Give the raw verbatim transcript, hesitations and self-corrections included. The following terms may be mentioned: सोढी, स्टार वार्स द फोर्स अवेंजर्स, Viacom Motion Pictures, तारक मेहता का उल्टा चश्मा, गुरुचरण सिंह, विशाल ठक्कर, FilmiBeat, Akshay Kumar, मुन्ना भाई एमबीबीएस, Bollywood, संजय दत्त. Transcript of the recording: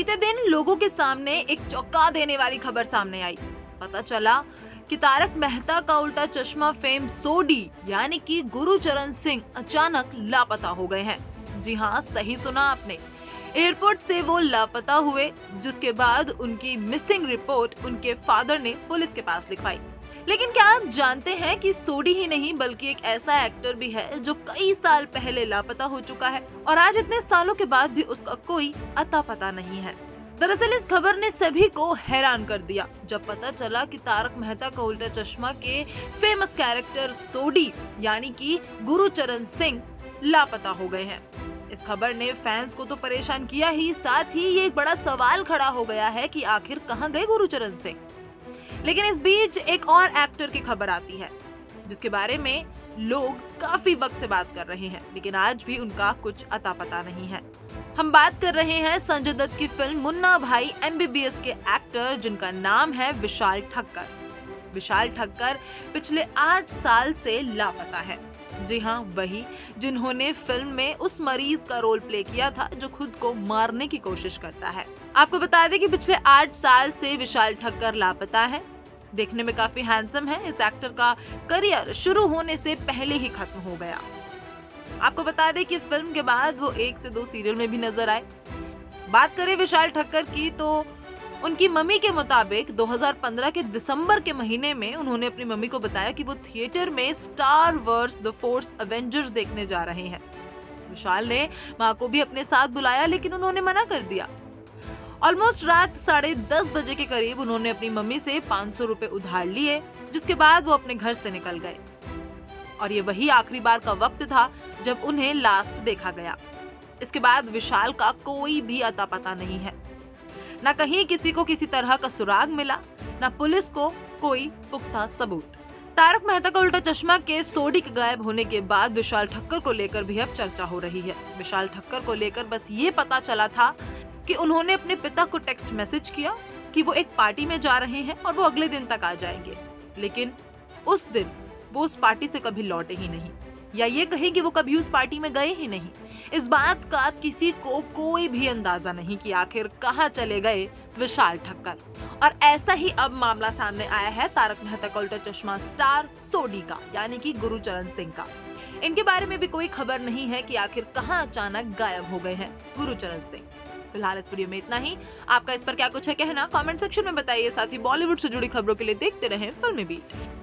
बीते दिन लोगों के सामने एक चौंका देने वाली खबर सामने आई। पता चला कि तारक मेहता का उल्टा चश्मा फेम सोडी यानी कि गुरुचरण सिंह अचानक लापता हो गए हैं। जी हाँ, सही सुना आपने, एयरपोर्ट से वो लापता हुए, जिसके बाद उनकी मिसिंग रिपोर्ट उनके फादर ने पुलिस के पास लिखवाई। लेकिन क्या आप जानते हैं कि सोडी ही नहीं बल्कि एक ऐसा एक्टर भी है जो कई साल पहले लापता हो चुका है और आज इतने सालों के बाद भी उसका कोई अता पता नहीं है। दरअसल इस खबर ने सभी को हैरान कर दिया जब पता चला कि तारक मेहता का उल्टा चश्मा के फेमस कैरेक्टर सोडी यानी कि गुरुचरण सिंह लापता हो गए हैं। इस खबर ने फैंस को तो परेशान किया ही, साथ ही ये एक बड़ा सवाल खड़ा हो गया है कि आखिर कहां गए गुरुचरण सिंह। लेकिन इस बीच एक और एक्टर की खबर आती है जिसके बारे में लोग काफी वक्त से बात कर रहे हैं, लेकिन आज भी उनका कुछ अता पता नहीं है। हम बात कर रहे हैं संजय दत्त की फिल्म मुन्ना भाई एमबीबीएस के एक्टर जिनका नाम है विशाल ठक्कर। विशाल ठक्कर पिछले आठ साल से लापता है। जी हाँ, वही जिन्होंने फिल्म में उस मरीज का रोल प्ले किया था जो खुद को मारने की कोशिश करता है। आपको बता दें कि पिछले आठ साल से विशाल ठक्कर लापता है। देखने में काफी हैंडसम है। इस एक्टर का करियर शुरू होने से पहले ही खत्म हो गया। आपको बता दें कि फिल्म के बाद वो एक से दो सीरियल में भी नजर आए। बात करें विशाल ठक्कर की तो उनकी मम्मी के मुताबिक दो हज़ार पंद्रह के दिसंबर के महीने में उन्होंने अपनी मम्मी को बताया कि वो थिएटर में स्टार वार्स द फोर्स अवेंजर्स देखने जा रहे हैं। विशाल ने मां को भी अपने साथ बुलाया लेकिन उन्होंने मना कर दिया। ऑलमोस्ट रात साढ़े दस बजे के करीब उन्होंने अपनी मम्मी से पाँच सौ रुपए उधार लिए, जिसके बाद वो अपने घर से निकल गए और ये वही आखिरी बार का वक्त था जब उन्हें लास्ट देखा गया। इसके बाद विशाल का कोई भी अता पता नहीं है। ना कहीं किसी को किसी तरह का सुराग मिला, ना पुलिस को कोई पुख्ता सबूत। तारक मेहता का उल्टा चश्मा के सोडी के गायब होने के बाद विशाल ठक्कर को लेकर भी अब चर्चा हो रही है। विशाल ठक्कर को लेकर बस ये पता चला था कि उन्होंने अपने पिता को टेक्स्ट मैसेज किया कि वो एक पार्टी में जा रहे हैं और वो अगले दिन तक आ जाएंगे, लेकिन उस दिन वो उस पार्टी से कभी लौटे ही नहीं, या ये कहें कि वो कभी उस पार्टी में गए ही नहीं। इस बात का किसी को कोई भी अंदाजा नहीं कि आखिर कहां चले गए विशाल ठक्कर। और ऐसा ही अब मामला सामने आया है तारक मेहता का उल्टा चश्मा स्टार सोडी का यानी कि गुरुचरण सिंह का। इनके बारे में भी कोई खबर नहीं है कि आखिर कहां अचानक गायब हो गए हैं गुरुचरण सिंह। फिलहाल इस वीडियो में इतना ही। आपका इस पर क्या कुछ है कहना कॉमेंट सेक्शन में बताइए। साथ ही बॉलीवुड से जुड़ी खबरों के लिए देखते रहे फिल्मी बीट।